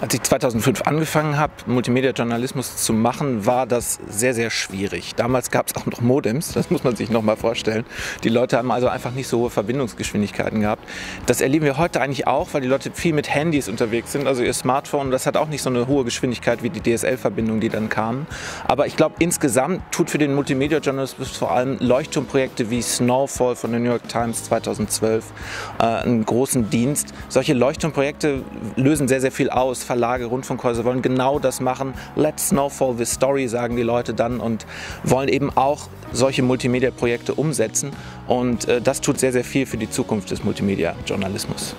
Als ich 2005 angefangen habe, Multimedia-Journalismus zu machen, war das sehr, sehr schwierig. Damals gab es auch noch Modems, das muss man sich noch mal vorstellen. Die Leute haben also einfach nicht so hohe Verbindungsgeschwindigkeiten gehabt. Das erleben wir heute eigentlich auch, weil die Leute viel mit Handys unterwegs sind, also ihr Smartphone. Das hat auch nicht so eine hohe Geschwindigkeit wie die DSL-Verbindung, die dann kamen. Aber ich glaube, insgesamt tut für den Multimedia-Journalismus vor allem Leuchtturmprojekte wie Snowfall von The New York Times 2012 einen großen Dienst. Solche Leuchtturmprojekte lösen sehr, sehr viel aus. Verlage, Rundfunkhäuser wollen genau das machen. Let Snowfall the Story, sagen die Leute dann, und wollen eben auch solche Multimedia-Projekte umsetzen. Und das tut sehr, sehr viel für die Zukunft des Multimedia-Journalismus.